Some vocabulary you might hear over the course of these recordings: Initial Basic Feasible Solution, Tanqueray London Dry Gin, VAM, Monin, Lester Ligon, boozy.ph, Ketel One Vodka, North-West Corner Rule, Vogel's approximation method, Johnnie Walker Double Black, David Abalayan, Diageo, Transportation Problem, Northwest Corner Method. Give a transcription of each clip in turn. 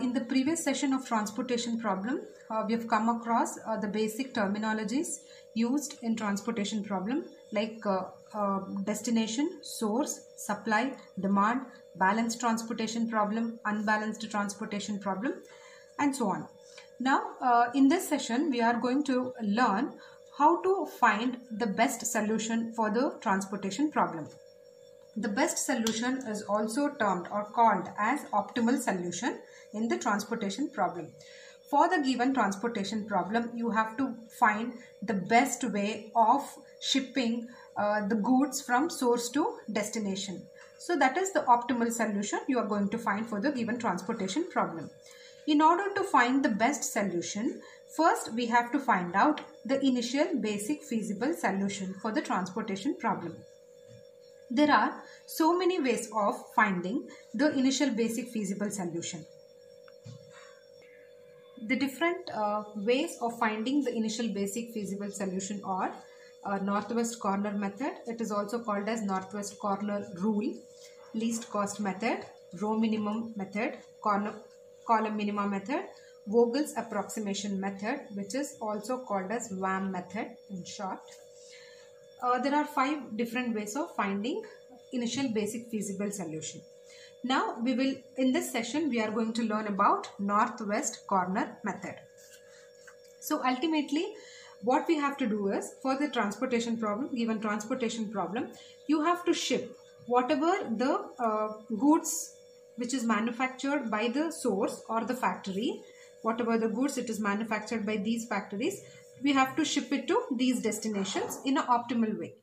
In the previous session of transportation problem, we have come across the basic terminologies used in transportation problem like destination, source, supply, demand, balanced transportation problem, unbalanced transportation problem, and so on. Now, in this session, we are going to learn how to find the best solution for the transportation problem. The best solution is also termed or called as optimal solution in the transportation problem. For the given transportation problem, you have to find the best way of shipping the goods from source to destination. So that is the optimal solution you are going to find for the given transportation problem. In order to find the best solution, first we have to find out the initial basic feasible solution for the transportation problem. There are so many ways of finding the initial basic feasible solution. The different ways of finding the initial basic feasible solution are Northwest Corner Method. It is also called as Northwest Corner Rule, Least Cost Method, Row Minimum Method, Column Minima Method, Vogel's approximation method, which is also called as VAM method in short. There are 5 different ways of finding initial basic feasible solution. Now we will, in this session, we are going to learn about Northwest Corner Method. So ultimately, what we have to do is, for the transportation problem, given transportation problem, you have to ship whatever the goods which is manufactured by the source or the factory, whatever the goods it is manufactured by these factories, we have to ship it to these destinations in an optimal way.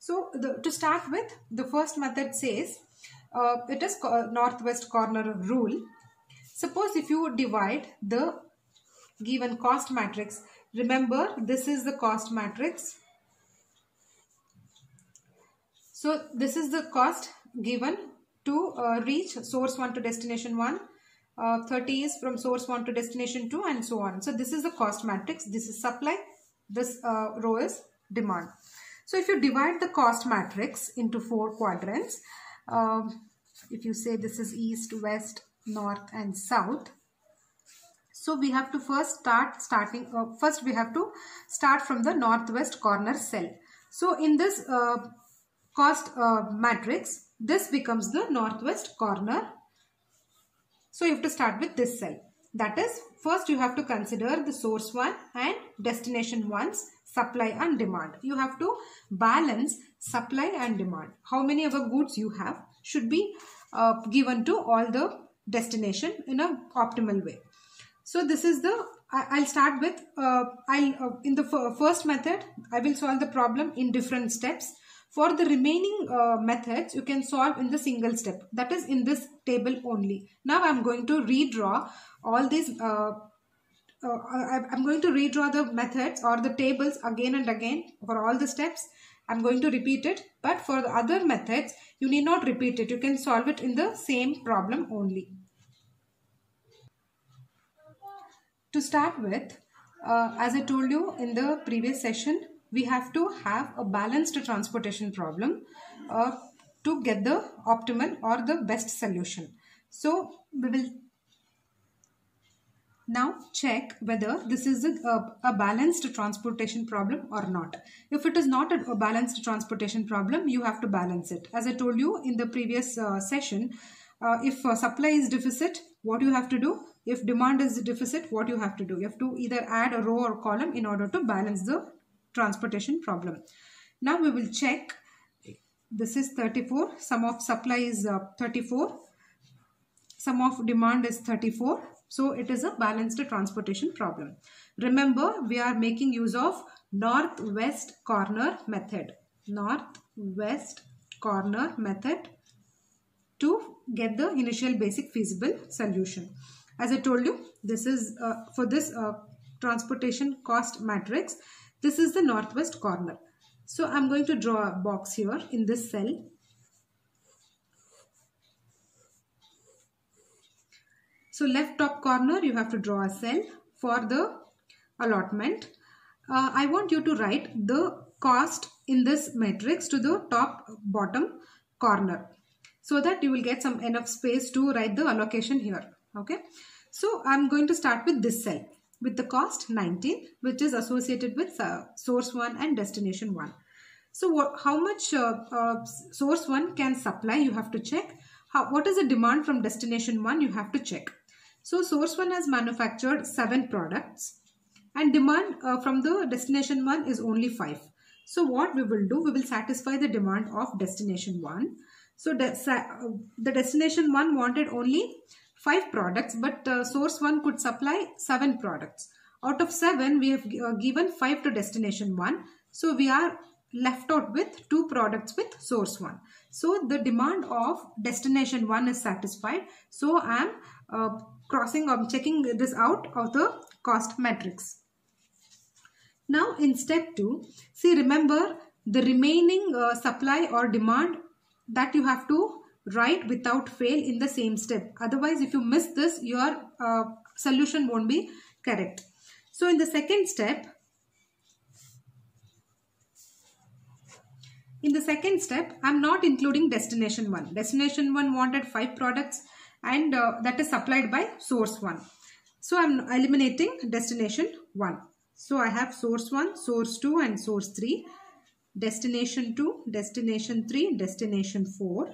So to start with, the first method says, it is Northwest Corner Rule. Suppose if you divide the given cost matrix, remember this is the cost matrix. So this is the cost given to reach source 1 to destination 1. 30 is from source 1 to destination 2 and so on. So this is the cost matrix. This is supply. This row is demand. So if you divide the cost matrix into 4 quadrants, if you say this is east, west, north and south. So we have to first start from the northwest corner cell. So in this cost matrix, this becomes the northwest corner. So you have to start with this cell. That is, first you have to consider the source 1 and destination 1's supply and demand. You have to balance supply and demand. How many of the goods you have should be given to all the destination in an optimal way. So this is the, I'll start with, in the first method, I will solve the problem in different steps. For the remaining methods, you can solve in the single step. That is in this table only. Now I'm going to redraw all these. I'm going to redraw the methods or the tables again and again for all the steps. I'm going to repeat it. But for the other methods, you need not repeat it. You can solve it in the same problem only. To start with, as I told you in the previous session, we have to have a balanced transportation problem to get the optimal or the best solution. So we will now check whether this is a balanced transportation problem or not. If it is not a balanced transportation problem, you have to balance it. As I told you in the previous session, if supply is deficit, what you have to do? If demand is deficit, what you have to do? You have to either add a row or column in order to balance the transportation problem. Now we will check. This is 34. Sum of supply is 34. Sum of demand is 34. So it is a balanced transportation problem. Remember, we are making use of northwest corner method. Northwest corner method to get the initial basic feasible solution. As I told you, this is for this transportation cost matrix. This is the northwest corner. So I'm going to draw a box here in this cell. So left top corner, you have to draw a cell for the allotment. I want you to write the cost in this matrix to the top bottom corner so that you will get some enough space to write the allocation here. Okay, so I'm going to start with this cell with the cost 19, which is associated with source 1 and destination 1. So how much source 1 can supply, you have to check. What is the demand from destination 1, you have to check. So source 1 has manufactured 7 products and demand from the destination 1 is only 5. So what we will do, we will satisfy the demand of destination 1. So the destination 1 wanted only 5 products, but source 1 could supply 7 products. Out of 7, we have given 5 to destination 1. So we are left out with 2 products with source 1. So the demand of destination 1 is satisfied. So I am checking this out of the cost matrix. Now in step 2, see, remember the remaining supply or demand that you have to write without fail in the same step. Otherwise, if you miss this, your solution won't be correct. So in the second step, I'm not including destination 1. Destination 1 wanted 5 products and that is supplied by source 1. So I'm eliminating destination 1. So I have source 1, source 2 and source 3. Destination 2, destination 3, destination 4.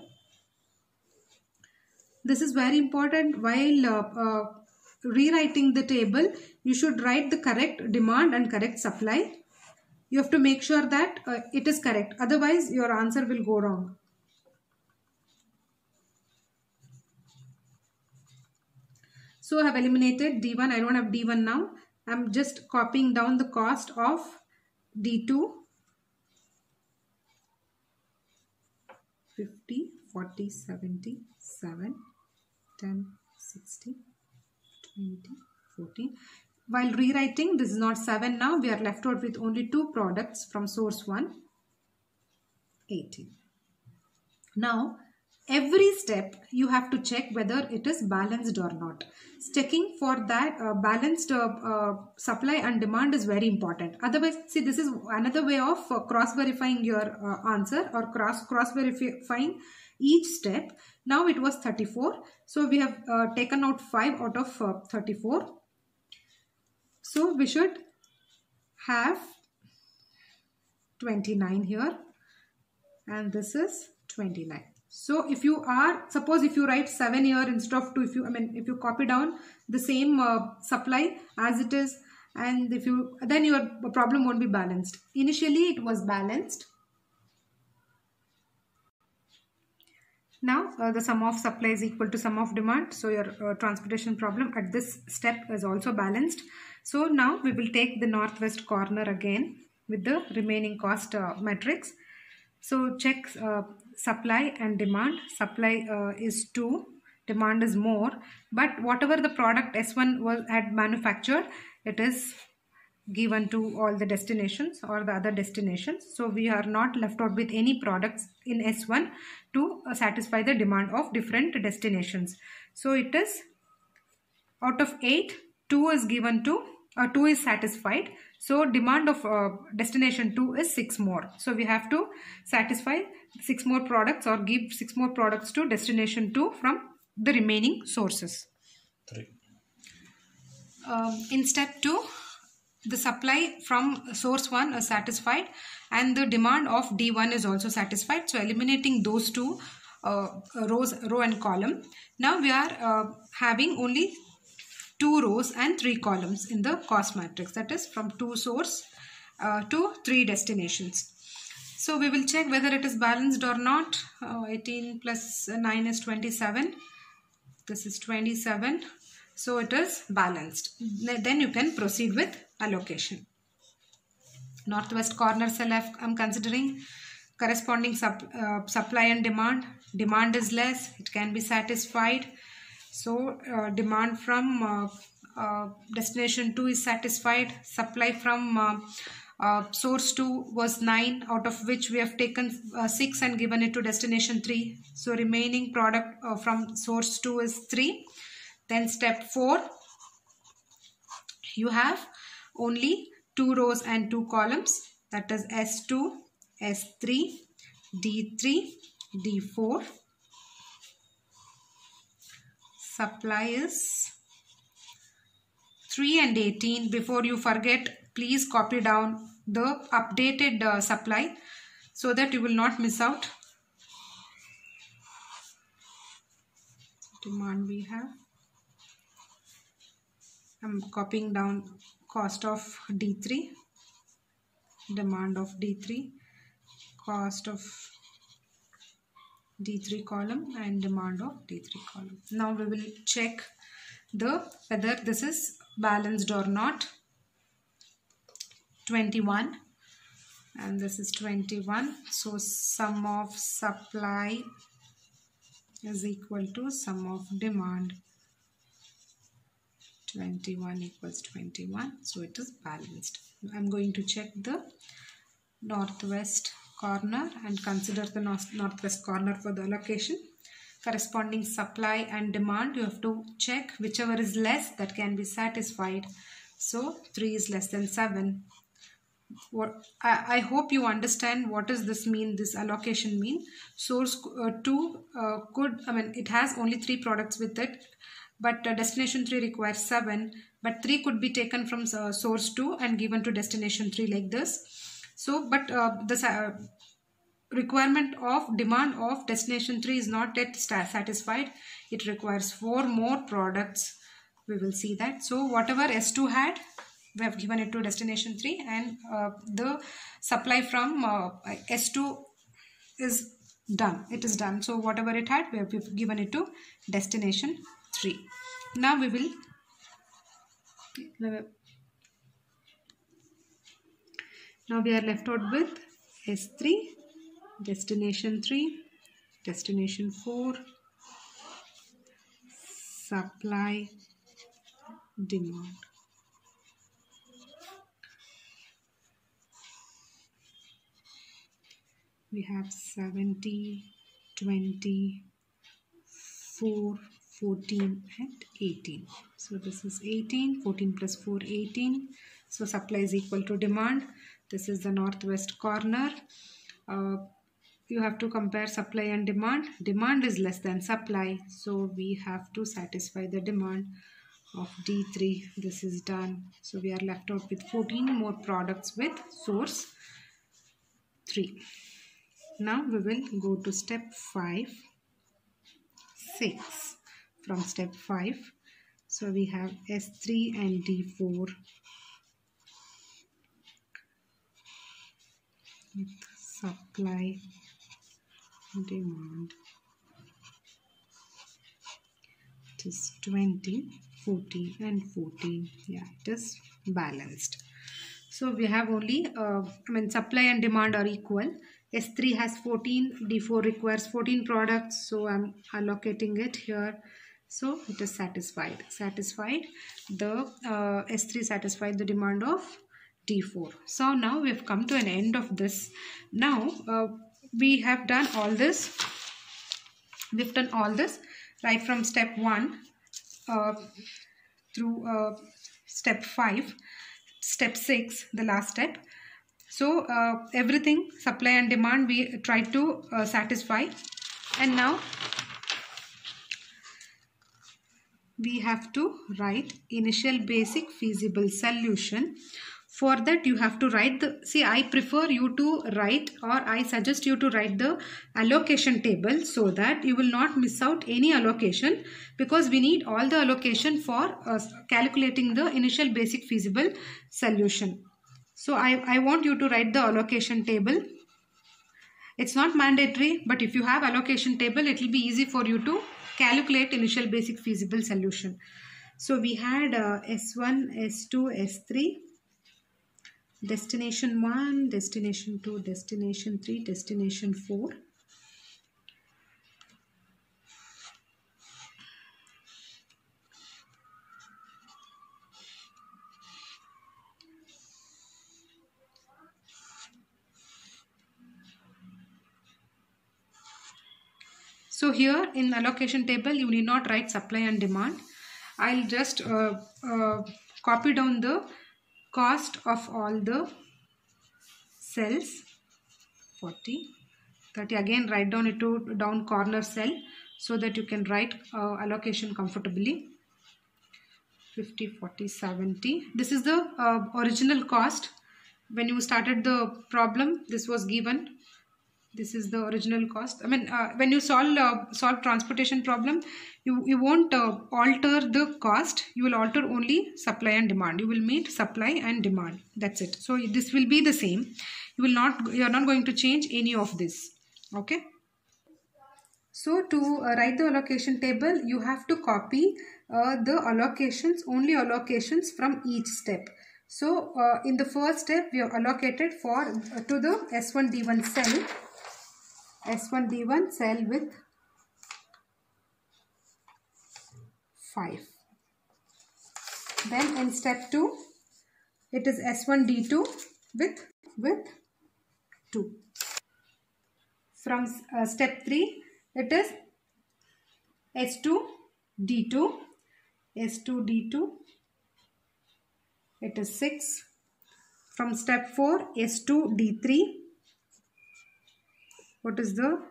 This is very important. While rewriting the table, you should write the correct demand and correct supply. You have to make sure that it is correct. Otherwise, your answer will go wrong. So I have eliminated D1. I don't have D1 now. I am just copying down the cost of D2. 50, 40, 70, 7, 10, 60, 20, 14. While rewriting, this is not 7 now. We are left out with only 2 products from source 1, 18. Now, every step you have to check whether it is balanced or not. Checking for that balanced supply and demand is very important. Otherwise, see, this is another way of cross-verifying your answer or cross-verifying each step. Now, it was 34. So, we have taken out 5 out of 34. So we should have 29 here and this is 29. So if you are, suppose if you write 7 here instead of 2, if you copy down the same supply as it is, and if you, then your problem won't be balanced. Initially it was balanced. Now the sum of supply is equal to sum of demand. So your transportation problem at this step is also balanced. So now we will take the northwest corner again with the remaining cost matrix. So check supply and demand. Supply is 2, demand is more. But whatever the product S1 had manufactured, it is given to all the destinations or the other destinations. So we are not left out with any products in S1 to satisfy the demand of different destinations. So it is out of 8, 2 is given to, 2 is satisfied. So demand of destination 2 is 6 more. So we have to satisfy 6 more products or give 6 more products to destination 2 from the remaining sources. 3. In step 2, the supply from source 1 is satisfied and the demand of D1 is also satisfied. So eliminating those 2 rows, row and column. Now we are having only 2 rows and 3 columns in the cost matrix. That is from 2 source to 3 destinations. So we will check whether it is balanced or not. 18 plus 9 is 27. This is 27. So it is balanced. Then you can proceed with allocation. Northwest corner cell I'm considering corresponding supply and demand. Demand is less, it can be satisfied. So demand from destination 2 is satisfied. Supply from source 2 was 9, out of which we have taken 6 and given it to destination 3. So remaining product from source 2 is 3. Then step 4, you have only 2 rows and 2 columns, that is S2, S3, D3, D4, Supply is 3 and 18. Before you forget, please copy down the updated supply so that you will not miss out. Demand we have. I'm copying down cost of D3, demand of D3, cost of D3 column and demand of D3 column. Now we will check whether this is balanced or not. 21 and this is 21. So sum of supply is equal to sum of demand. 21 equals 21. So it is balanced. I'm going to check the northwest corner and consider the northwest corner for the allocation. Corresponding supply and demand, you have to check whichever is less that can be satisfied. So 3 is less than 7. I hope you understand what does this mean, this allocation mean. Source 2 it has only 3 products with it, but destination 3 requires 7, but 3 could be taken from source 2 and given to destination 3 like this. So, but the requirement of demand of destination 3 is not yet satisfied. It requires 4 more products. We will see that. So, whatever S2 had, we have given it to destination 3, and the supply from S2 is done. It is done. So, whatever it had, we have given it to destination 3. Now, we will... Now we are left out with S3, destination 3, destination 4, supply, demand. We have 70, 20, 4, 14 and 18. So this is 18, 14 plus 4, 18. So supply is equal to demand. This is the northwest corner. You have to compare supply and demand. Demand is less than supply. So we have to satisfy the demand of D3. This is done. So we are left out with 14 more products with source 3. Now we will go to step 5, 6 from step 5. So we have S3 and D4. Supply, demand, it is 20, 40 and 14. Yeah, it is balanced. So we have only, supply and demand are equal. S3 has 14, D4 requires 14 products. So I'm allocating it here. So it is satisfied. S3 satisfied the demand of D4. So now we have come to an end of this. Now we have done all this. We've done all this right from step 1 through step 5, step 6, the last step. So everything, supply and demand, we tried to satisfy. And now we have to write initial basic feasible solution. For that, you have to write the, I prefer you to write, or I suggest you to write the allocation table so that you will not miss out any allocation, because we need all the allocation for calculating the initial basic feasible solution. So I want you to write the allocation table. It's not mandatory, but if you have allocation table, it will be easy for you to calculate initial basic feasible solution. So we had S1, S2, S3. Destination 1, destination 2, destination 3, destination 4. So here in allocation table, you need not write supply and demand. I'll just copy down the cost of all the cells, 40, 30. Again, write down it to down corner cell. so that you can write allocation comfortably. 50, 40, 70. This is the original cost. When you started the problem, this was given. This is the original cost. I mean, when you solve transportation problem, you won't alter the cost. You will alter only supply and demand. You will meet supply and demand. That's it. So this will be the same. You are not going to change any of this. Okay. So to write the allocation table, you have to copy the allocations, only allocations from each step. So in the first step, we have allocated to the S1D1 cell. S1D1 cell with 5. Then in step 2, it is S1D2 with 2. From step 3, it is S2D2. S2D2. It is 6. From step 4, S2D3. What is the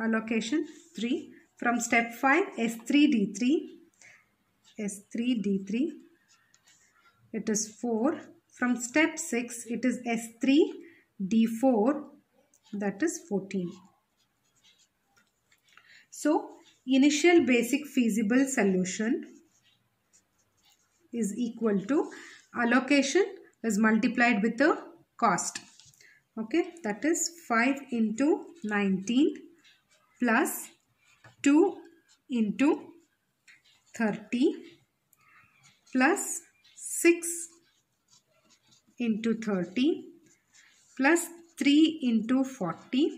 allocation? 3. From step 5, S3D3. S3D3. It is 4. From step 6, it is S3D4. That is 14. So, initial basic feasible solution is equal to allocation is multiplied with the cost. Okay, that is 5 into 19 plus 2 into 30 plus 6 into 30 plus 3 into 40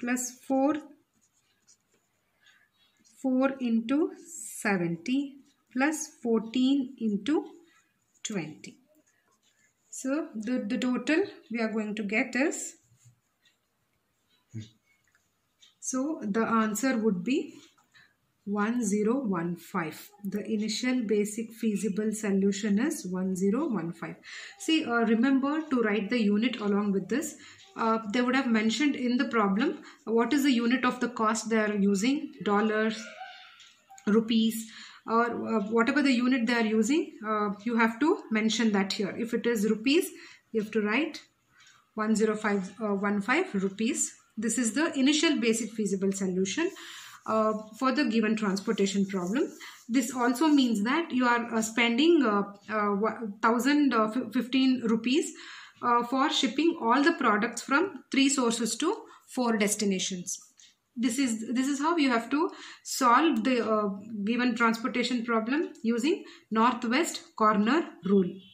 plus 4 into 70 plus 14 into 20. So the total we are going to get is, so the answer would be 1015. The initial basic feasible solution is 1015. See, remember to write the unit along with this. They would have mentioned in the problem what is the unit of the cost they are using, dollars, rupees, or whatever the unit they are using. You have to mention that here. If it is rupees, you have to write 1015 rupees. This is the initial basic feasible solution for the given transportation problem. This also means that you are spending 1015 rupees for shipping all the products from 3 sources to 4 destinations. This is how you have to solve the given transportation problem using Northwest Corner Rule.